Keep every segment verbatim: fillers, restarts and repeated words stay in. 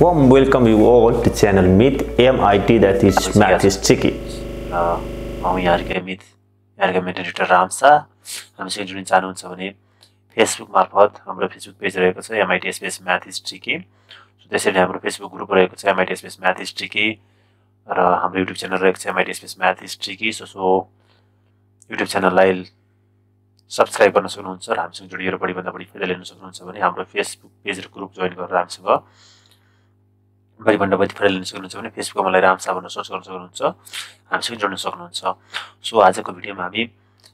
Warm welcome you all to channel Meet M I T that is Math is Tricky. Uh, I'm your Meet, your moderator Ramsa. I'm going to channel on Facebook market. Our Facebook page is M I T Space Math is Tricky. So this is our Facebook group is M I T Space Math is Tricky. And our YouTube channel is M I T Space Math is Tricky. So so YouTube channel like subscribe गर्न सक्नुहुन्छ र हामीसँग जोडिएर बढी भन्दा बढी फाइदा लिन सक्नुहुन्छ भने हाम्रो फेसबुक पेज र ग्रुप ज्वाइन गरेर हामीसँग बढी भन्दा बढी फाइदा लिन सक्नुहुन्छ भने फेसबुकमा मलाई रामसा भनेर सर्च गर्न सक्नुहुन्छ हामीसँग जोड्न सक्नुहुन्छ सो आजको भिडियोमा हामी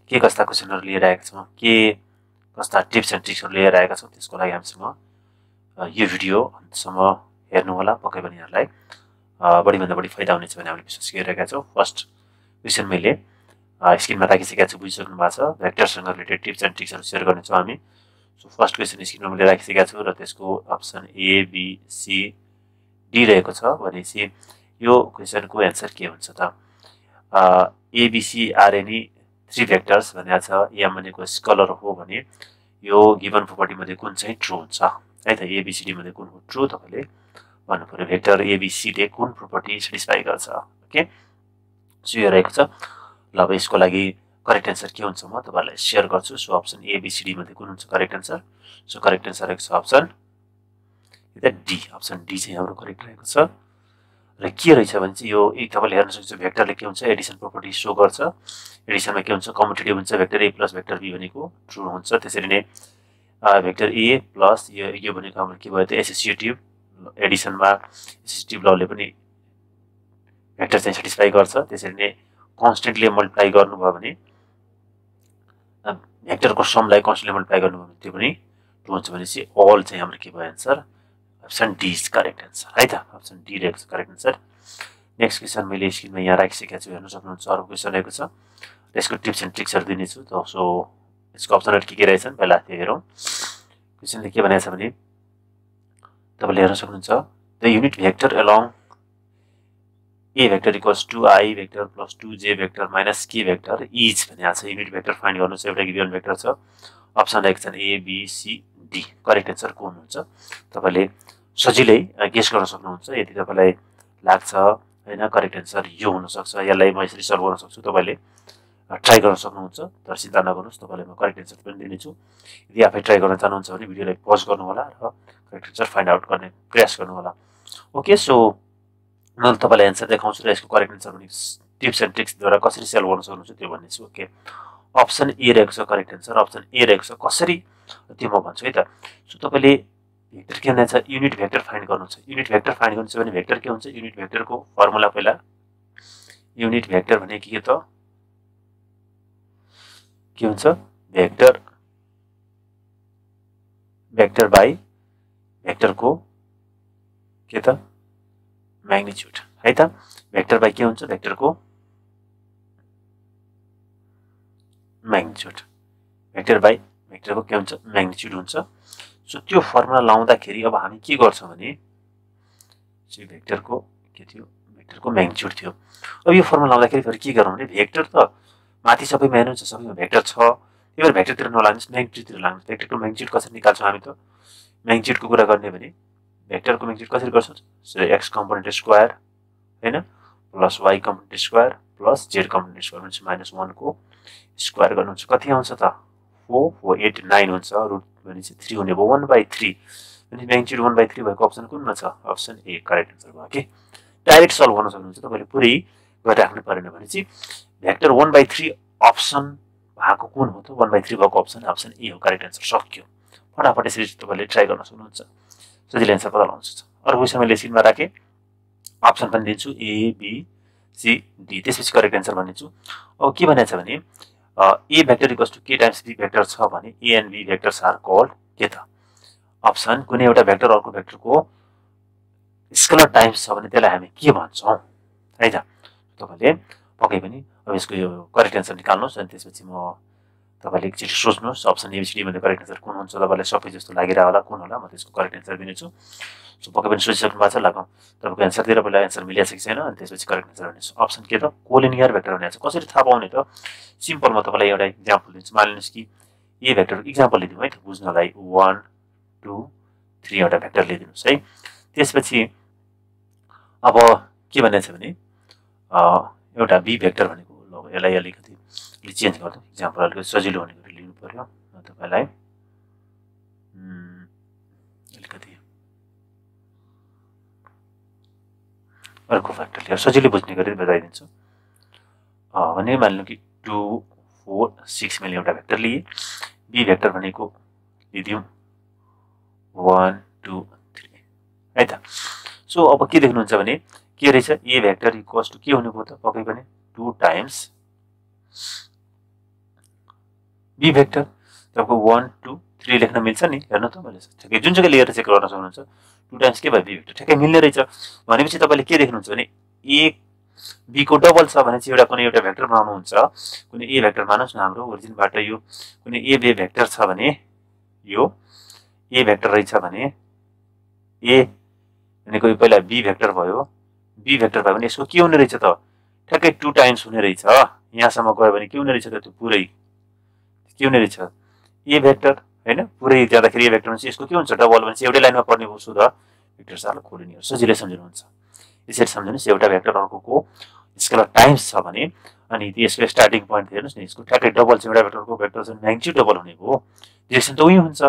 के कस्ता क्वेशनहरु लिएर आएका छौं के कस्ता टिप्स एन्ड ट्रिक्सहरु लिएर आएका छौं त्यसको लागि हामीसँग यो भिडियो अन्तसम्म हेर्नु होला पक्कै पनि यहाँलाई बढी भन्दा बढी फाइदा हुनेछ भन्ने हामीले विश्वास गरिरहेका छौं फर्स्ट क्वेशन मैले स्क्रिनमा राखिसकेका छु बुझिसक्नु भएको छ भेक्टरसँग रिलेटेड टिप्स एन्ड ट्रिक्सहरु शेयर गर्ने छौ हामी सो फर्स्ट क्वेशन स्क्रिनमा मैले राखिसकेका छु र त्यसको option A B C D रहेको छ भनेपछि यो क्वेशनको आन्सर के हुन्छ त A B C are any three vectors भनेको छ एम भनेको स्केलर हो भने यो गिवन प्रपर्टी मध्ये कुन चाहिँ ट्रू हुन्छ है त ए बी सी डी मध्ये कुन हो ट्रू तपाईले भन्नु पर्यो भेक्टर ए बी सी ले कुन प्रपर्टी सेटिस्फाई गर्छ ओके सो यो रहेको छ ल अब यसको लागि करेक्ट आन्सर के हुन्छ म तपाईलाई शेयर गर्छु so option A B C D मध्ये कुन हुन्छ correct answer so correct answer रहेको छ अप्सन यता डी अप्सन डी चाहिँ हाम्रो करेक्ट रहेको छ र के रहेछ भने चाहिँ यो एक तपाईले हेर्न सक्नुहुन्छ भेक्टरले के हुन्छ एडिसन प्रपर्टी शो गर्छ एडिसनमा के हुन्छ कम्युटेटिभ हुन्छ vector A plus vector B भनेको ट्रू हुन्छ त्यसरी नै भेक्टर ए प्लस यो यो भनेको हाम्रो के भयो त एसोसिएटिभ एडिसनमा एसोसिएटिभ लले पनि भेक्टर चाहिँ सेटिस्फाई गर्छ त्यसरी नै कन्स्टेन्टली मल्टिप्लाई गर्नु भयो भने भेक्टरको समलाई कन्स्टेन्टली मल्टिप्लाई गर्नु भयो भने त्यो पनि ट्रू हुन्छ भनेपछि अल चाहिँ हाम्रो के भयो answer option D is correct answer है त अप्सन डी रहेको छ करेक्ट आन्सर नेक्स्ट क्वेशन मैले स्क्रिनमा यहाँ राखिसकेको छु हेर्न सक्नुहुन्छ अर्को क्वेशन रहेको छ यसको टिप्स एन्ड ट्रिक्सहरु दिनेछु त सो यसको अप्सनहरु के के रहेछन् पहिला त्यो हेरौँ क्वेशनले के भनेको छ भने तपाईले हेर्न सक्नुहुन्छ the unit vector along A vector equals to I vector plus two J vector minus K vector is unit vector find your given vector so option action A, B, C, D correct answer को हुन्छ तपाईले सजिलै guess गर्न सक्नुहुन्छ यदि तपाईलाई लाग्छ हैन करेक्ट आन्सर यो हुन सक्छ यसलाई म यसरी सल्भ गर्न सक्छु तपाईले ट्राई गर्न सक्नुहुन्छ तर चिन्ता नगर्नुस् तपाईले म करेक्ट आन्सर पनि दिनेछु यदि आफै ट्राई गर्न चाहनुहुन्छ भने भिडियोलाई पज गर्नु होला र करेक्ट आन्सर फाइन्ड आउट गर्ने प्रयास गर्नु होला ओके सो मैले तपाईलाई आन्सर देखाउँछु र यसको करेक्ट आन्सर पनि टिप्स एन्ड ट्रिक्स द्वारा कसरी सल्भ गर्न सक्नुहुन्छ त्यो भन्नेछु ओके अप्सन ए रहेको छ करेक्ट आन्सर अप्सन ए रहेको छ कसरी त्यो म भन्छु है त सो तपाईले भेक्टर के हुन्छ युनिट भेक्टर फाइन्ड गर्नुहुन्छ युनिट भेक्टर फाइन्ड गर्नुहुन्छ भने भेक्टर के हुन्छ युनिट भेक्टरको फर्मुला पहिला युनिट भेक्टर भने के त के हुन्छ भेक्टर भेक्टर बाइ भेक्टरको के त मैग्निट्युड है त भेक्टर बाइ के हुन्छ भेक्टरको मैग्निट्युड भेक्टर बाइ भेक्टरको के हुन्छ मैग्निट्युड हुन्छ सो त्यो फर्मुला लाउँदाखेरि अब हामी के गर्छौं भने चाहिँ भेक्टरको के थियो भेक्टरको मैग्निट्युड थियो अब यो फर्मुला लाउँदाखेरि फेरि के गरौँ भने भेक्टर त माथि सबै माइनस हुन्छ सबैमा भेक्टर छ त्यही भएर भेक्टरतिर नलाग्नुस् मैग्निट्युडतिर लाग्नुस् भेक्टरको मैग्निट्युड कसरी निकाल्छौं हामी त मैग्निट्युडको कुरा गर्ने भने भेक्टर को मैग्निट्युड कसरी गर्छौ सो x कम्पोनेन्ट स्क्वायर हैन plus y component square plus z component square हुन्छ माइनस one को स्क्वायर गर्नुहुन्छ कति आउँछ त four four eight nine हुन्छ रुट भनेपछि three हुने भयो one by three अनि मैग्निट्युड one by three भएको अप्सन कुनमा छ अप्सन ए करेक्ट आन्सर भयो के डाइरेक्ट सल्भ गर्न सक्नुहुन्छ तपाईले पुरै गरेर राख्नु पर्दैन भनेपछि vector one by three option भएको कुन हो त one by three भएको अप्सन अप्सन ए हो करेक्ट आन्सर सक्यो फटाफट यसरी तपाईले ट्राई गर्न सक्नुहुन्छ सजिलै आन्सर पत्ता लगाउनुहुन्छ अर्को क्वेशन मैले स्क्रिनमा राखे अप्सन पनि दिन्छु ए बी सी डी त्यसपछि करेक्ट आन्सर भन्नेछु अब के भनेको छ भने A vector equals to K times be vector छ भने A and B vectors are called के त अप्सन कुनै एउटा भेक्टर अर्को भेक्टरको स्केलर टाइम्स छ भने त्यसलाई हामी के भन्छौं है त तपाईले पक्कै पनि अब यसको यो करेक्ट आन्सर निकाल्नुस् अनि त्यसपछि म तपाईले एकचोटी सोच्नुस् option A B C D मध्ये करेक्ट आन्सर कुन हुन्छ तपाईलाई सबै जस्तो लागिरा होला कुन होला म त्यसको करेक्ट आन्सर दिनेछु सो पक्कै पनि सोचिसक्नु भएको छ लाग्यो तपाईको आन्सर दिएर पहिला आन्सर मिलिसकेको छैन अनि त्यसपछि करेक्ट आन्सर दिनेछु अप्सन के त कोलिनियर भेक्टर भनेको छ कसरी थाहा पाउने त सिम्पल म तपाईलाई एउटा एक्जाम्पल दिन्छु मानिलिनुहोस् कि ए भेक्टरको एक्जाम्पल लिदिउँ है त बुझ्नलाई one two three एउटा भेक्टर लिदिनुस् है त्यसपछि अब के भन्ने छ भने एउटा b भेक्टर भनेको ल यसलाई अलिकति ले चेन्ज गर्नु एक्जाम्पल अलिकति सजिलो हुने गरी लिनु पर्यो म तपाईलाई अलिकति अर्को भेक्टर लिएर सजिलै बुझ्ने गरी बताइदिन्छु अ भने मान्नु कि टू फोर सिक्स मैले एउटा भेक्टर लिए b भेक्टर भनेको लिदियौ one two three है त सो अब के देख्नुहुन्छ भने के रहेछ a भेक्टर इक्वल्स टु के हुनु पर्यो त पक्कै पनि two टाइम्स b भेक्टर तबको one two three लेख्न मिल्छ नि हेर्नु त मैले ठिकै जुन जग्गा लिएर चेक गर्न सक्नुहुन्छ two टाइम्स के भयो b भेक्टर ठिकै मिल्ने रहेछ भनेपछि तपाईले के देख्नुहुन्छ भने a b को डबल छ भने चाहिँ एउटा कुनै एउटा भेक्टर बनाउनु हुन्छ कुनै a भेक्टर मानोस् न हाम्रो ओरिजिनबाट यो कुनै a b भेक्टर छ भने यो a भेक्टर रहेछ भने a भनेको यो पहिला b भेक्टर भयो b भेक्टर भयो भने यसको के हुने रहेछ त ठ्याक्कै two टाइम्स हुने रहेछ यहाँ सम्म गयो भने के हुने रहेछ त त्यो पुरै के हुने रहेछ a भेक्टर हैन पुरै ज्यादाखिर a भेक्टर हुन्छ यसको के हुन्छ डबल भने चाहिँ एउटै लाइनमा पर्ने हो सुधा भेक्टर साल खोल्नु सजिलै सम्झिनुहुन्छ यसरी सम्झिनुस् एउटा भेक्टर अर्कोको स्केलर टाइम्स छ भने अनि त्यसको स्टार्टिङ प्वाइन्ट हेर्नुस् न यसको ठ्याक्कै डबल छ एउटा भेक्टरको भेक्टरको म्याग्निट्युड डबल हुने हो डिरेक्सन त उही हुन्छ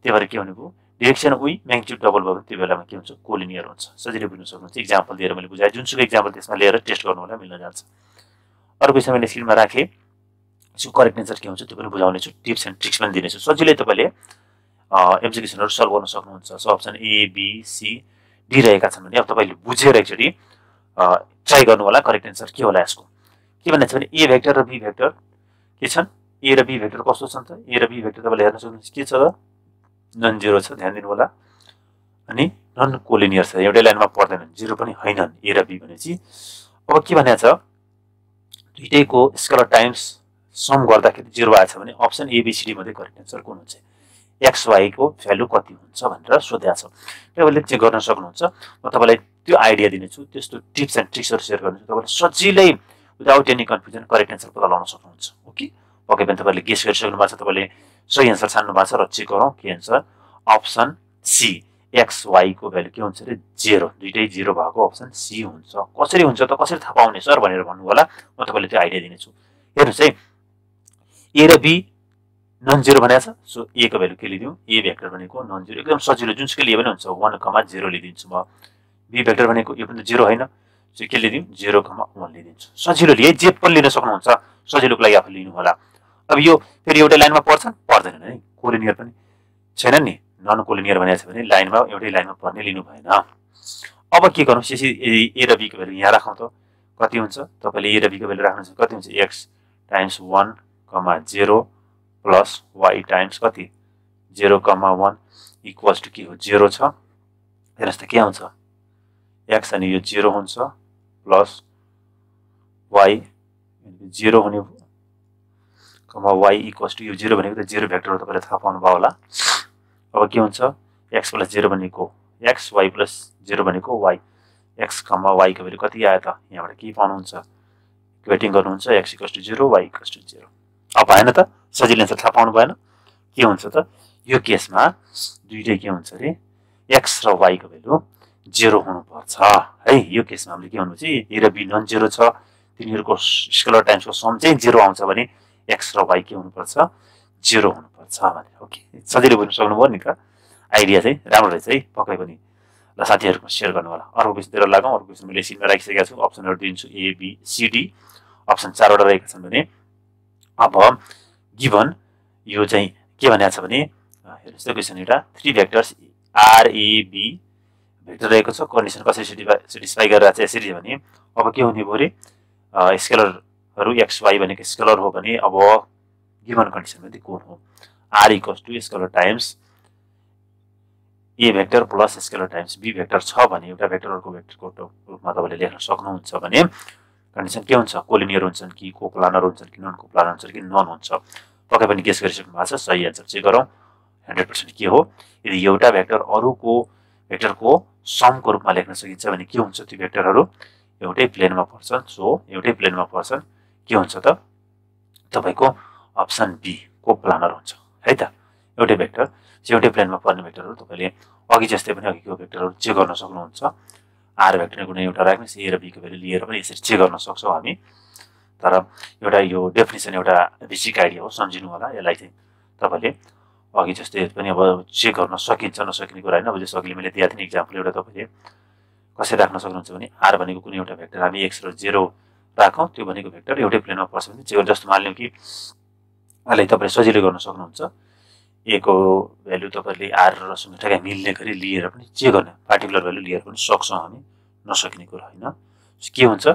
त्यही भएर के हुने हो डिरेक्सन उही म्याग्निट्युड डबल भयो भने त्यो बेलामा के हुन्छ कोलिनियर हुन्छ सजिलै बुझ्न सक्नुहुन्छ एक्जाम्पल दिएर मैले बुझाए जुनसुकै एक्जाम्पल त्यसमा लिएर टेस्ट गर्नु होला मिल्न जान्छ अरु विषय मैले स्क्रिनमा राखे यसको करेक्ट आन्सर के हुन्छ त्यो पनि बुझाउने छु टिप्स एन्ड ट्रिक्स पनि दिनेछु सजिलै तपाईले एमसीक्यूहरु सल्भ गर्न सक्नुहुन्छ so option A B C D रहेका छन् भने अब तपाईले बुझेर एकचोटी ट्राई गर्नु होला करेक्ट आन्सर के होला यसको के भन्ने छ भने ए भेक्टर र बी भेक्टर के छन् ए र बी भेक्टर कस्तो छन् त ए र बी भेक्टर तपाईले हेर्न सक्नुहुन्छ के छ त नन जीरो छ ध्यान दिनु होला अनि नन कोलिनियर छ एउटै लाइनमा पर्दैन जीरो पनि हैनन् ए र बी भनेपछि अब के भन्या छ दुईटैको स्केलर टाइम्स सम गर्दाखेरि जीरो आछ भने option A B C D मध्ये करेक्ट आन्सर कुन हुन्छ एक्स वाई को भ्यालु कति हुन्छ भनेर सोध्या छ तपाईले चेक गर्न सक्नुहुन्छ म तपाईलाई त्यो आइडिया दिनेछु त्यस्तो टिप्स एन्ड ट्रिक्सहरु शेयर गर्नेछु तपाईले सजिलै without any confusion correct answer पत्ता लगाउन सक्नुहुन्छ ओके पक्कै पनि तपाईले गेस गरिसक्नु भएको छ तपाईले सही आन्सर छान्नु भएको छ र चेक गरौँ के answer option C X Y को भ्यालु के हुन्छ रे जीरो दुईटै जीरो भएको अप्सन सी हुन्छ कसरी हुन्छ त कसरी थाहा पाउने सर भनेर भन्नु होला म तपाईलाई त्यो आइडिया दिनेछु हेर्नुस् है ए र बी नन जीरो भनेछ सो ए को भ्यालु के लिदियौ ए भेक्टर भनेको नन जीरो एकदम सजिलो जुनसुकै लिए पनि हुन्छ one comma zero लिदिन्छु म बी भेक्टर भनेको यो पनि जीरो हैन सो के लिदियौ zero comma one लिदिन्छु सजिलो लिए जे पनि लिन सक्नुहुन्छ सजिलोको लागि आफै लिनु होला अब यो फेरि एउटा लाइनमा पर्छ पर्दैन है कोलिनियर पनि छैन नि नन कोलिनियर भनेको छ भने लाइनमा एउटै लाइनमा पर्ने लिनु भएन अब के गर्नु यसरी ए र बी को भ्यालु यहाँ राखौँ त कति हुन्छ तपाईले ए र बी को भ्यालु राख्नुहुन्छ कति हुन्छ x times one comma zero plus y times कति zero comma one equals to के हो जीरो छ हेर्नुस् त के आउँछ x अनि यो जीरो हुन्छ प्लस y जीरो हुने कमा y इक्वल्स टु यो जीरो भनेको त जीरो भेक्टर हो तपाईले थाहा पाउनु भयो होला अब के हुन्छ x + जीरो भनेको x y + जीरो भनेको y x, y को भ्यालु कति आयो त यहाँबाट के पाउनुहुन्छ इक्वेटिङ गर्नुहुन्छ x equals to zero y equals to zero अब हैन त सजिलै आन्सर थाहा पाउनु भएन के हुन्छ त यो केसमा दुईटै के हुन्छ रे x र y को भ्यालु जीरो हुनु पर्छ है यो केसमा हामीले के भन्नु चाहिँ a र b नन जीरो छ तिनीहरुको स्केलर टाइम्सको सम चाहिँ जीरो आउँछ भने x र y के हुनुपर्छ जीरो हुनुपर्छ भने ओके सजिलै बुझ्न सक्नुभयो नि त आइडिया चाहिँ राम्रो रहेछ है पक्कै पनि ल साथीहरुमा शेयर गर्नु होला अर्को विषयतिर लागौं अर्को विषय मैले सिनमा राखिसकेका छु अप्सनहरु दिन्छु A B C D option चार वटा रहेका छन् भने अब गिवन यो चाहिँ के भनिएको छ भने हेर्नुस् त क्वेशन एउटा three vectors are A B vector रहेको छ कन्डिसन कसरी सेटिस्फाई गरिरहेछ यसरी भने अब के हुने भयो रे स्केलर हरु x y भनेको स्केलर हो भने अब गिवन कन्डिसनमा ती कोन हो r = scalar times a vector plus scalar times b vector छ भने एउटा भेक्टरको भेक्टरको रूपमा तपाईले लेख्न सक्नुहुन्छ भने कन्डिसन के हुन्छ कोलिनियर हुन्छन् कि कोप्लानर हुन्छन् कि नन कोप्लानर हुन्छन् कि नन हुन्छ पक्कै पनि गेस गरिसक्नु भएको छ सही आन्सर चेक गरौँ one hundred percent के हो यदि एउटा भेक्टर अरुको भेक्टरको समको रूपमा लेख्न सकिन्छ भने के हुन्छ ती भेक्टरहरु एउटै प्लेनमा पर्छन् सो एउटै प्लेनमा पर्छन् के हुन्छ त तपाईको अप्सन बी को प्लानर हुन्छ है त एउटै भेक्टर चाहिँ एउटै प्लेनमा पर्ने भेक्टरहरु तपाईले अघि जस्तै पनि अघिको भेक्टरहरु चेक गर्न सक्नुहुन्छ आर भेक्टरको कुनै एउटा राख्नुस् ए र बी को भेल्यु लिएर पनि यसरी चेक गर्न सक्छौ हामी तर एउटा यो डेफिनेसन एउटा बेसिक आइडिया हो सम्झिनु होला यसलाई चाहिँ तपाईले अघि जस्तै पनि अब चेक गर्न सकिन्छ नसकिने कुरा हैन अब जस अघि मैले दिएको थिएँ एक्जाम्पल एउटा तपाईले कसरी राख्न सक्नुहुन्छ भने आर भनेको कुनै एउटा भेक्टर हामी x र zero राखौ त्यो भनेको भेक्टर एउटै प्लेनमा पर्छ भने जे जस्तो मान्लियौ कि अहिले तपाईले सजिलै गर्न सक्नुहुन्छ a को भ्यालु तपाईले r र सँग ठ्याक्कै मिल्ने गरी लिएर पनि चेक गर्न पार्टिकुलर भ्यालु लिएर पनि सक्छौ हामी नसकिने कुरा हैन के हुन्छ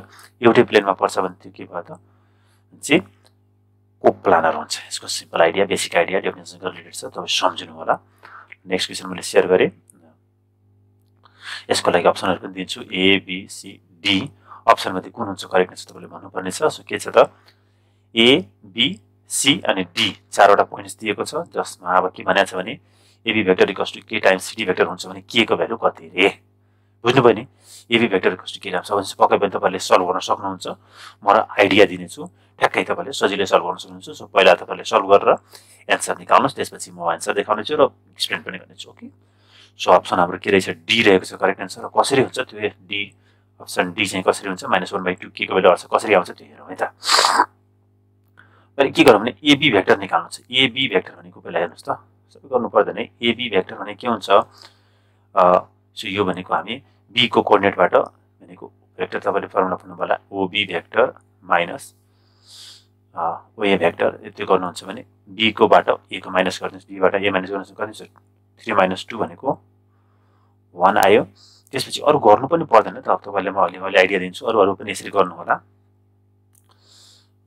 एउटै प्लेनमा पर्छ भने त्यो के भयो त जे को प्लानर हुन्छ यसको simple idea basic idea definition related छ तपाई सम्झिनु होला नेक्स्ट क्वेशन मैले शेयर गरे यसको लागि अप्सनहरु पनि दिन्छु a b c d option मध्ये कुन हुन्छ करेक्ट हुन्छ तपाईले भन्नु पर्ने छ सो के छ त a b c अनि d चारवटा पोइन्ट्स दिएको छ जसमा अब के भनेछ भने a b vector equals to k times c d vector हुन्छ भने k को भ्यालु कति रे बुझ्नु भयो नि a b vector equals to k राख्छ भने पक्कै पनि तपाईले सल्भ गर्न सक्नुहुन्छ म र आइडिया दिनेछु ठ्याक्कै तपाईले सजिलै सल्भ गर्न सक्नुहुन्छ सो पहिला तपाईले सल्भ गरेर आन्सर निकाल्नुस् त्यसपछि म आन्सर देखाउनेछु र एक्सप्लेन पनि गर्नेछु ओके सो अप्सन हाम्रो के रहेछ d रहेको छ करेक्ट आन्सर र कसरी हुन्छ त्यो d अप्सन d चाहिँ कसरी हुन्छ minus one by two k को भ्यालु आउँछ कसरी आउँछ त्यो हेरौँ है त अनि के गरौँ भने ab भेक्टर निकाल्नु छ ab भेक्टर भनेको पहिला हेर्नुस् त सबै गर्नु पर्दैन ab भेक्टर भने के हुन्छ अ सो यो भनेको हामी b को कोर्डिनेटबाट भनेको भेक्टर तपाईले फर्मुला पढ्नु होला ob vector minus uh oa vector यति गर्नुहुन्छ भने b को बाट a को माइनस गर्नुस् b बाट a माइनस गर्नुस् कति छ थ्री माइनस टू भनेको वन आयो त्यसपछि अरु गर्नु पनि पर्दैन त अब तपाईले म अलि अलि आइडिया दिन्छु अरु अरु पनि यसरी गर्नु होला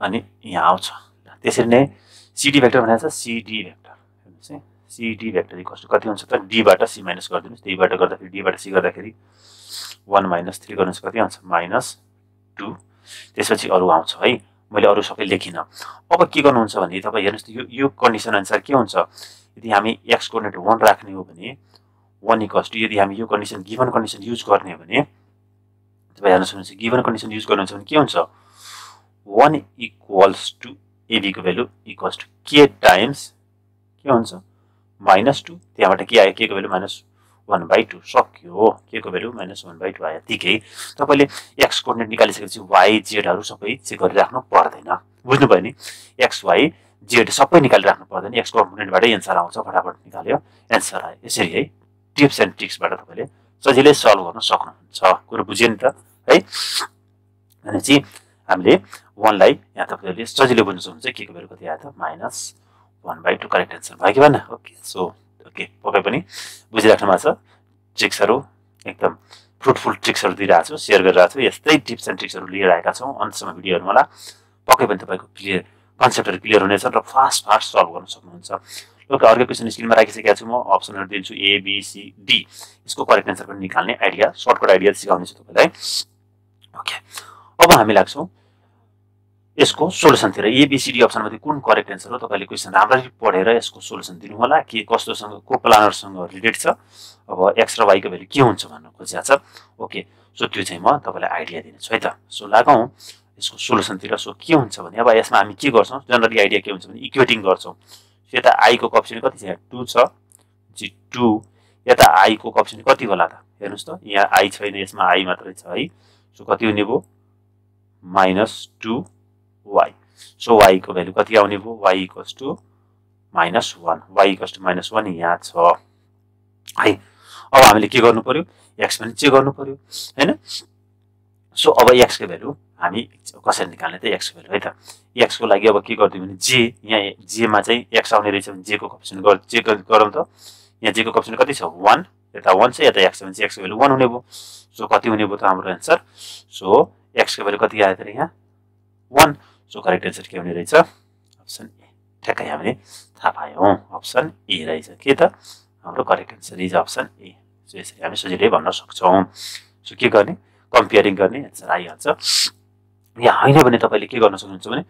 अनि यहाँ आउँछ त्यसरी नै cd भेक्टर भनेको छ cd भेक्टर हेर्नुस् है cd भेक्टर इक्वल टु कति हुन्छ त d बाट c माइनस गर्दिनुस् d बाट गर्दा फेरि d बाट c गर्दाखेरि वन माइनस थ्री गर्नुस् कति आउँछ माइनस टू त्यसपछि अरु आउँछ है मैले अरु सबै लेखिन अब के गर्नुहुन्छ भने तपाई हेर्नुस् यो यो कन्डिसन अनुसार के हुन्छ यदि हामी x कोर्डिनेट वन राख्ने हो भने वन इक्वल्स टु यदि हामी यो कन्डिसन गिवन कन्डिसन युज गर्ने हो भने तपाई हेर्न सक्नुहुन्छ गिवन कन्डिसन युज गर्नुहुन्छ भने के हुन्छ वन इक्वल्स टु ab को value equals to k times के हुन्छ माइनस टू त्यहाँबाट के आयो k को value minus one by two सक्यो k को value minus one by two आयो ठीकै तपाईले x कोर्डिनेट निकालिसकेपछि y z हरु सबै चेक गरिराख्नु पर्दैन बुझ्नु भयो नि x y z सबै निकालिराख्नु पर्दैन x कोर्डिनेटबाटै आन्सर आउँछ फटाफट निकाल्यो आन्सर आयो यसरी है टिप्स एन्ड ट्रिक्सबाट तपाईले सजिलै सल्भ गर्न सक्नुहुन्छ कुरा बुझ्यो नि त है भनेपछि हामीले वन लाई यहाँ तपाईले सजिलै बुझ्न सक्नुहुन्छ के को भ्यालु कति आयो त minus one by two correct answer भयो कि भएन ओके सो ओके पक्कै पनि बुझिराख्नु भएको छ ट्रिक्सहरु एकदम फ्रुटफुल ट्रिक्सहरु दिइराछु शेयर गरिराछु यस्तै टिप्स एन्ड ट्रिक्सहरु लिएर आएका छौं अन्तसम्म भिडियो हेर्नु होला पक्कै पनि तपाईको क्लियर कन्सेप्टहरु क्लियर हुनेछ र फास्ट फास्ट सल्भ गर्न सक्नुहुन्छ ओके अर्को क्वेशन स्क्रिनमा राखिसकेको छु म अप्सनहरु दिन्छु ए बी सी डी यसको करेक्ट आन्सर पनि निकाल्ने आइडिया सर्टकट आइडिया सिकाउने छु तपाईलाई ओके अब हामी लाग्छौं यसको सोलुसन तिर A B C D option मध्ये कुन करेक्ट आन्सर हो तपाईले क्वेशन राम्ररी पढेर यसको सोलुसन दिनु होला के कस्तोसँग को प्लानर सँग रिलेटेड छ अब x र y को भ्यालु के हुन्छ भन्न खोजिया छ ओके सो त्यो चाहिँ म तपाईलाई आइडिया दिन्छु है त सो लागौं यसको सोलुसन तिर सो के हुन्छ भने अब यसमा हामी के गर्छौं जनरली आइडिया के हुन्छ भने इक्वेटिङ गर्छौं यता i को कोएफिसिएन्ट कति छ टू छ जी टू यता i को कोएफिसिएन्ट कति होला त हेर्नुस् त यहाँ i छैन यसमा i मात्रै छ है सो कति हुने भो minus two Y so y को भ्यालु कति आउने भो y equals to minus one y equals to minus one यहाँ छ है अब हामीले के गर्नु पर्यो x पनि चेक गर्नु पर्यो हैन सो अब x को भ्यालु हामी कसरी निकाल्ने त x को भ्यालु है त x को लागि अब के गर्दियौ भने j यहाँ j मा चाहिँ x आउने रहेछ भने j को कोएफिसिएन्ट गर चेक गरौँ त यहाँ j को कोएफिसिएन्ट कति छ वन यता वन छ यता x छ भने x को भ्यालु वन हुने भो सो कति हुने भो त हाम्रो आन्सर सो x को भ्यालु कति आयो त यहाँ वन सो करेक्ट आन्सर के हुने रहेछ अप्सन ए ठ्याक्कै हामीले थाहा पायौं अप्सन ए रहेछ के त हाम्रो correct answer is option A so यसरी हामी सजिलै भन्न सक्छौं सो के गर्ने कम्पेयरिङ गर्ने आन्सर आइहाल्छ यहाँ हैन भने तपाईले के गर्न सक्नुहुन्छ भने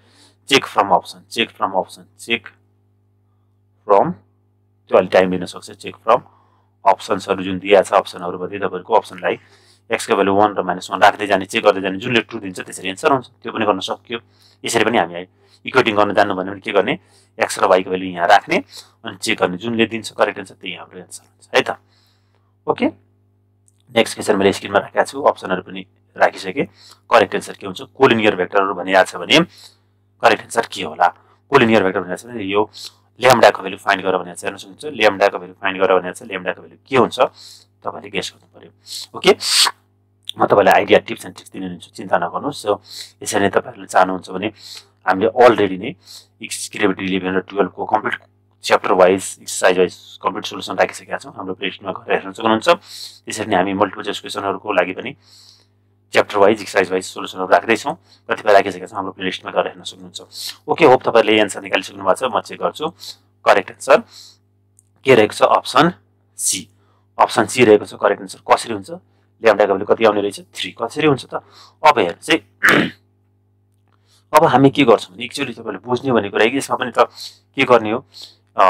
check from option check from option check from त्यो अलि टाइम लिन सक्छ चेक फ्रम अप्सनहरु जुन दिया छ अप्सनहरु मध्ये तपाईको अप्सनलाई x को value one र minus one राख्दै जाने चेक गर्दै जाने जुनले ट्रू दिन्छ त्यसरी आन्सर आउँछ त्यो पनि गर्न सकियो यसरी पनि हामी इक्वेटिङ गर्न जान्नु भन्यो भने के गर्ने x र y को value यहाँ राख्ने अनि चेक गर्ने जुनले दिन्छ करेक्ट आन्सर त्यही हाम्रो आन्सर हुन्छ है त ओके नेक्स्ट क्वेशन मैले स्क्रिनमा राखेको छु अप्सनहरु पनि राखिसके करेक्ट आन्सर के हुन्छ कोलिनियर भेक्टरहरु भनिया छ भने करेक्ट आन्सर के होला कोलिनियर भेक्टर भनिया छ भने यो ल्याम्डा को भ्यालु फाइन्ड गर भनिया छ हेर्नुस् हुन्छ ल्याम्डा को भ्यालु फाइन्ड गर भनिया छ ल्याम्डा को भ्यालु के हुन्छ तपाईले गेस गर्नुपर्यो ओके म तपाईलाई आइडिया टिप्स एन्ड ट्रिक्स दिनुहुन्छ चिन्ता नगर्नुस् सो यसरी नै तपाईहरुले चाहनुहुन्छ भने हामीले अलरेडी नै एक्सक्रिएटिभ इलेभेन र बाह्र को complete chapter wise exercise wise complete solution राखिसकेका छौं हाम्रो प्लेलिस्टमा गएर हेर्न सक्नुहुन्छ त्यसरी नै हामी मल्टिपल चोइस क्वेशनहरुको लागि पनि च्याप्टर वाइज एक्सरसाइज वाइज सोलुसनहरु राख्दै छौं कतिपय राखिसकेका छौं हाम्रो प्लेलिस्टमा गएर हेर्न सक्नुहुन्छ ओके होप तपाईहरुले आन्सर निकाल्न सक्नु भएको छ म चेक गर्छु करेक्ट आन्सर के रहेको छ अप्सन सी अप्सन सी रहेको छ करेक्ट आन्सर कसरी हुन्छ ल्याम्डा को भ्यालु कति आउने रहेछ तीन कसरी हुन्छ त अब हेर्नु चाहिँ अब हामी के गर्छौं भने एक्चुअली तपाईले बुझ्नु भनेको कुरा हो कि यसमा पनि त के गर्ने हो अ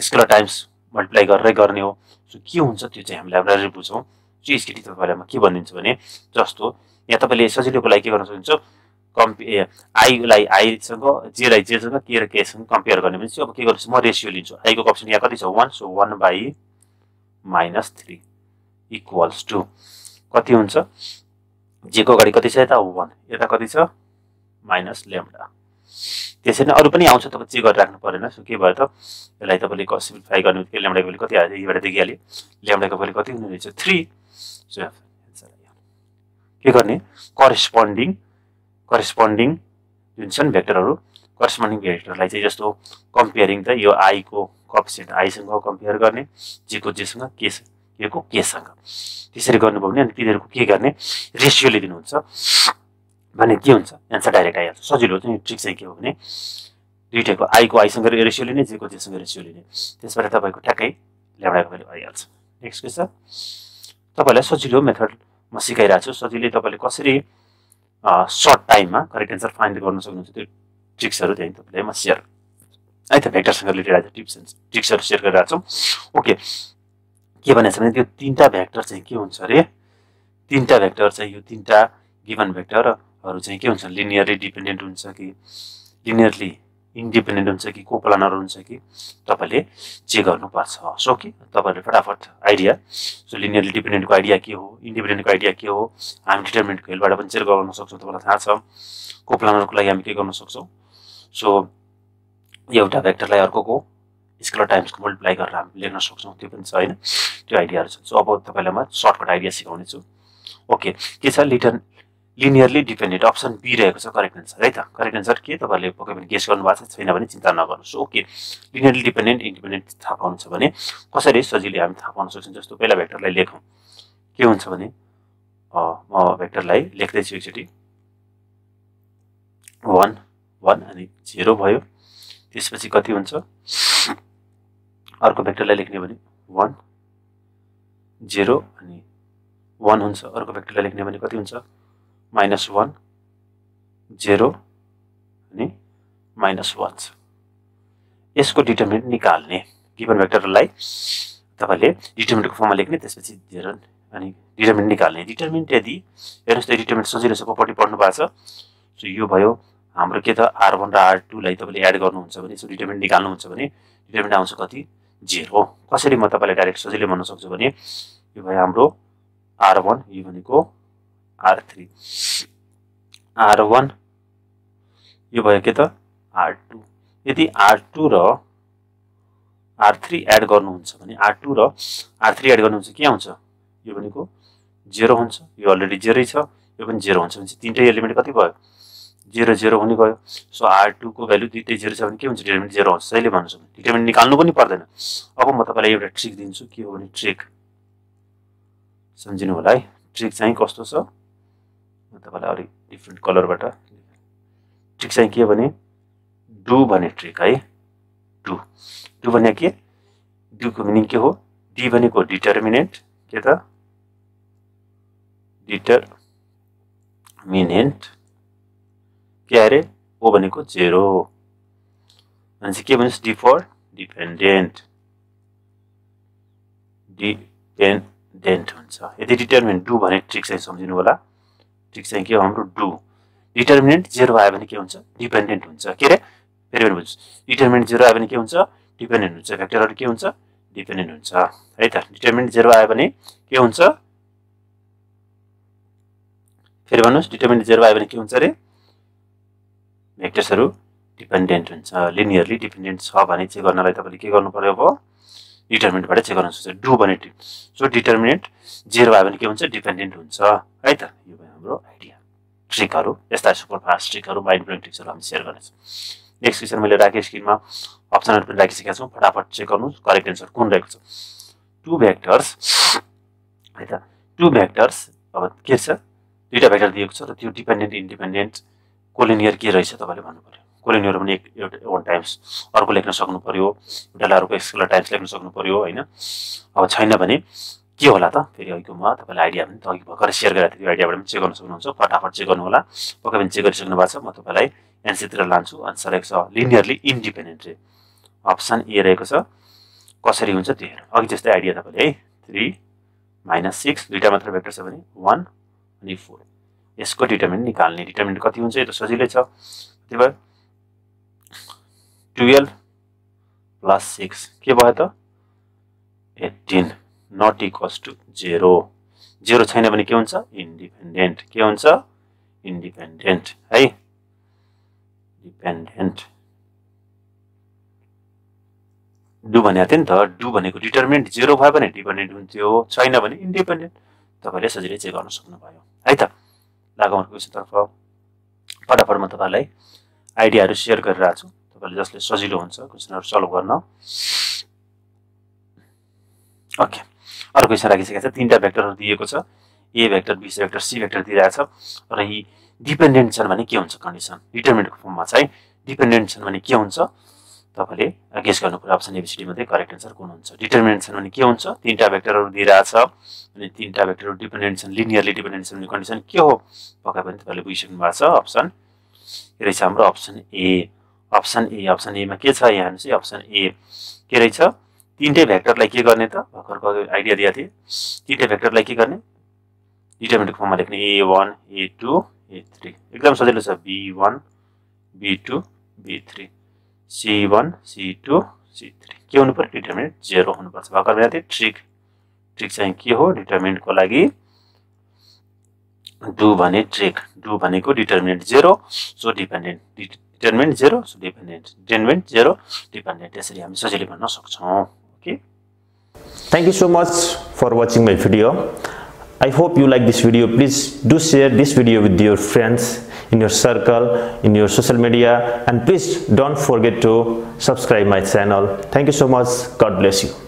स्केलर टाइम्स मल्टिप्लाई गरेर गर्ने हो सो के हुन्छ त्यो चाहिँ हामीले लाइब्रेरी बुझौं सो यसरी तपाईलाई म के भन्दिन्छु भने जस्तो यहाँ तपाईले सजिलोको लागि के गर्न सक्नुहुन्छ कम्पेयर i लाई i सँग j लाई j सँग k र k सँग कम्पेयर गर्ने भनेपछि अब के गर्छु म रेशियो लिन्छु i को कोएफिसिएन्ट यहाँ कति छ एक so one by minus three equals to कति हुन्छ j को अगाडि कति छ यता एक यता कति छ माइनस ल्याम्डा त्यसै नै अरु पनि आउँछ तब चेक गरेर राख्नु परेन सो के भयो त यसलाई तपाईले सिम्प्लिफाई गर्नु भने ल्याम्डा को भ्यालु कति आयो यबाट देखिहाल्यो ल्याम्डा को भ्यालु कति हुनु रहेछ तीन सो आन्सर आयो के गर्ने करेस्पोन्डिङ करेस्पोन्डिङ जुन छन् भेक्टरहरु करेस्पोन्डिङ भेक्टरलाई चाहिँ जस्तो कम्पेयरिङ त यो i को कोएफिसिएन्ट i सँग कम्पेयर गर्ने j को j सँग k सँग यो को केसँग त्यसरी गर्नुभयो भने अनि तिनीहरुको के गर्ने रेशियो ले दिनुहुन्छ भने के हुन्छ आन्सर डाइरेक्ट आइहाल्छ सजिलो चाहिँ ट्रिक चाहिँ के हो भने दुईटाको i को i सँग रेशियो लिने j को j सँग रेशियो लिने त्यसपछि तपाईको ठ्याक्कै ल्याम्डा को भ्यालु आइहाल्छ नेक्स्ट क्वेशन तपाईलाई सजिलो मेथड म सिकाइरा छु सजिलै तपाईले कसरी सर्ट टाइममा करेक्ट आन्सर फाइन्ड गर्न सक्नुहुन्छ त्यो ट्रिक्सहरु चाहिँ तपाईलाई म शेयर है त भेक्टरसँग रिलेटेड आज टिप्स एन्ड ट्रिक्सहरु शेयर गरिरा छु ओके के भनेछ भने त्यो तीनटा भेक्टर चाहिँ के हुन्छ रे तीनटा भेक्टर चाहिँ यो तीनटा गिवन भेक्टरहरु चाहिँ के हुन्छ लिनियरली डिपेन्डेन्ट हुन्छ कि लिनियरली इन्डिपेन्डेन्ट हुन्छ कि कोप्लानर हुन्छ कि तपाईले चेक गर्नुपर्छ सो के तपाईले फटाफट आइडिया सो लिनियरली डिपेन्डेन्ट को आइडिया के हो इन्डिपेन्डेन्ट को आइडिया के हो हामी डिटरमिनेन्ट को हेल्पबाट पनि चेक गर्न सक्छौं तपाईलाई थाहा छ कोप्लानरको लागि हामी के गर्न सक्छौं सो एउटा भेक्टरलाई अर्कोको स्केलर टाइम्स को मल्टिप्लाई गरेर हामी लेख्न सक्छौं त्यो पनि छ हैन त्यो आइडियाहरु छ सो अब तपाईलाई म सर्टकट आइडिया सिकाउने छु ओके के छ लिटन लिनियरली डिपेन्डेन्ट अप्सन बी रहेको छ करेक्ट आन्सर है त करेक्ट आन्सर के तपाईहरुले पक्कै पनि गेस गर्नु भएको छैन भने चिन्ता नगर्नुस् ओके लिनियरली डिपेन्डेन्ट इन्डिपेन्डेन्ट थाहा पाउनुहुन्छ भने कसरी सजिलै हामी थाहा पाउन सक्छौं जस्तो पहिला भेक्टरलाई लेखौं के हुन्छ भने अ म भेक्टरलाई लेख्दै छु एकचोटी एक एक अनि शून्य भयो त्यसपछि कति हुन्छ अर्को भेक्टरलाई लेख्ने भने एक शून्य अनि एक हुन्छ अर्को भेक्टरलाई लेख्ने भने कति हुन्छ माइनस एक शून्य अनि माइनस एक यसको डिटरमिनेन्ट निकाल्ने गिवन भेक्टरलाई तपाईले डिटरमिनेन्टको फर्ममा लेख्ने त्यसपछि शून्य अनि डिटरमिनेन्ट निकाल्ने डिटरमिनेन्ट यदि हेर्नुस् त डिटरमिनेन्ट सजिलो छ प्रपर्टी पढ्नु भएको छ सो यो भयो हाम्रो के त आर एक र आर दुई लाई तपाईले एड गर्नुहुन्छ भने यसो डिटरमिनेन्ट निकाल्नुहुन्छ भने डिटरमिनेन्ट आउँछ कति शून्य कसरी म तपाईलाई डाइरेक्ट सजिलै भन्न सक्छु भने यो भयो हाम्रो आर एक यो भनेको आर तीन आर एक यो भयो के त आर दुई यदि आर दुई र आर तीन एड गर्नुहुन्छ भने आर दुई र आर तीन एड गर्नुहुन्छ के आउँछ यो भनेको शून्य हुन्छ यो अलरेडी शून्य छ यो पनि शून्य हुन्छ भने तीनटै एलिमेन्ट कति भयो शून्य शून्य हुने गयो सो आर दुई को भ्यालु दुईटै शून्य छ भने के हुन्छ डिटरमिनेन्ट शून्य आउँछ सहिले भन्नु सक्नुहुन्छ डिटरमिनेन्ट निकाल्नु पनि पर्दैन अब म तपाईलाई एउटा ट्रिक दिन्छु के हो भने ट्रिक सम्झिनु होला है ट्रिक चाहिँ कस्तो छ म तपाईलाई अलि डिफरेन्ट कलरबाट ट्रिक चाहिँ के भने डु भन्ने ट्रिक है डु डु भने के डु को मिनिङ के हो डी भनेको डिटरमिनेन्ट के त डिटरमिनेन्ट के अरे ओ भनेको शून्य अनि के भन्छ D for dependent dependent हुन्छ। यदि डिटर्मिनेन्ट डु भने ट्रिक चाहिँ सम्झिनु होला। ट्रिक चाहिँ के हो हाम्रो डु। डिटर्मिनेन्ट जीरो आयो भने के हुन्छ डिपेन्डेन्ट हुन्छ। के रे फेरि पनि बुझ्नु। डिटर्मिनेन्ट जीरो आयो भने के हुन्छ डिपेन्डेन्ट हुन्छ। फ्याक्टरहरु के हुन्छ डिपेन्डेन्ट हुन्छ है त। डिटर्मिनेन्ट जीरो आयो भने के हुन्छ फेरि भन्नुस् डिटर्मिनेन्ट जीरो आयो भने के हुन्छ रे भेक्टर्सहरु डिपेन्डेन्ट हुन्छ। लिनियरली डिपेन्डेन्ट छ भने चाहिँ गर्नलाई तपाईले के गर्नु पर्यो अब डिटर्मिनेन्ट बाट चेक गर्न सक्नुहुन्छ डु भने। सो डिटर्मिनेन्ट जीरो आयो भने के हुन्छ डिपेन्डेन्ट हुन्छ है त। यो भयो हाम्रो आइडिया। ट्रिकहरु यस्ता सुपर फास्ट ट्रिकहरु माइन्ड ब्लोइङ ट्रिक्सहरु हामी शेयर गर्नेछौं। नेक्स्ट क्वेशन मैले राखे स्क्रिनमा अप्सनहरु पनि राखिसकेका छौं। फटाफट चेक गर्नुहोस् करेक्ट आन्सर कुन रहेको छ। टु भेक्टर्स है त। टु भेक्टर्स अब के छ दुईटा भेक्टर दिएको छ र त्यो डिपेन्डेन्ट इन्डिपेन्डेन्ट कोलिनियर के रहेछ तपाईले भन्नु पर्यो। कोलिनियर भने एक वन टाइम्स अर्को लेख्न सक्नु पर्यो एउटा अर्को एक्सकलर टाइम्स लेख्न सक्नु पर्यो हैन। अब छैन भने के होला त फेरि अघिको म तपाईलाई आइडिया पनि अघि भर्खरै शेयर गरेको थिएँ। त्यो आइडियाबाट पनि चेक गर्न सक्नुहुन्छ। फटाफट चेक गर्नु होला। पक्कै पनि चेक गरिसक्नु भएको छ। म तपाईलाई एन्सरतिर लान्छु। आन्सर रहेको छ लिनियरली इन्डिपेन्डेन्ट रे अप्सन ए रहेको छ। कसरी हुन्छ त्यो हेर्नु। अघि जस्तै आइडिया तपाईले है थ्री माइनस सिक्स दुईटा मात्र भेक्टर छ भने वन अनि फोर यसको डिटर्मिनेन्ट निकाल्ने। डिटर्मिनेन्ट कति हुन्छ यो त सजिलै छ। के भयो ट्वेल्भ प्लस सिक्स के भयो त eighteen not equals to zero. Zero छैन भने के हुन्छ इन्डिपेन्डेन्ट। के हुन्छ इन्डिपेन्डेन्ट है डिपेन्डेन्ट। डु भनेको थिएँ नि त। डु भनेको डिटर्मिनेन्ट जीरो भयो भने डिपेन्डेन्ट हुन्थ्यो छैन भने इन्डिपेन्डेन्ट। तपाईले सजिलै चेक गर्न सक्नुभयो है त। लागौँ क्वेशनतर्फ। फटाफट म तपाईलाई आइडियाहरु शेयर गरिरहेको छु। तपाईले जसले सजिलो हुन्छ क्वेशनहरु सल्भ गर्न। ओके अर्को क्वेशन राखिसकेको छ। तीनटा भेक्टरहरु दिएको छ A vector B vector C vector दिइराछ र यी डिपेन्डेन्ट छन् भने के हुन्छ कन्डिसन डिटर्मिनेन्टको फर्ममा छ है। डिपेन्डेन्ट छन् भने के हुन्छ तपाईले गेस गर्नु पर्यो। Option A B C D मध्ये करेक्ट आन्सर कुन हुन्छ। डिटर्मिनेन्ट छन् भने के हुन्छ तीनटा भेक्टरहरु दिइराछ अनि तीनटा भेक्टरहरु डिपेन्डेन्ट छन् लिनियरली डिपेन्डेन्ट छन् भने कन्डिसन के हो पक्का पनि तपाईले बुझिसक्नु भएको छ। अप्सन के रहेछ हाम्रो option A. Option A option A मा के छ यहाँ हेर्नुस्। अप्सन ए के रहेछ तीनटै भेक्टरलाई के गर्ने त भर्खरको आइडिया दिएको थिए। तीनटै भेक्टरलाई के गर्ने डिटर्मिनेन्टको फर्ममा लेख्ने ए वन ए टू ए थ्री एकदम सजिलो छ। B one B two B three C one C two C three के हुनु पर्यो डिटर्मिनेन्ट जीरो हुनु पर्छ। भर्खर भने त्यो ट्रिक ट्रिक चाहिँ के हो डिटर्मिनेन्ट को लागि डु भने ट्रिक। डु भनेको determinant zero so dependent determinant zero so dependent determinant zero dependent यसरी हामी सजिलै भन्न सक्छौं। Okay thank you so much for watching my video. I hope you like this video. Please do share this video with your friends, in your circle, in your social media, and please don't forget to subscribe my channel. Thank you so much. God bless you.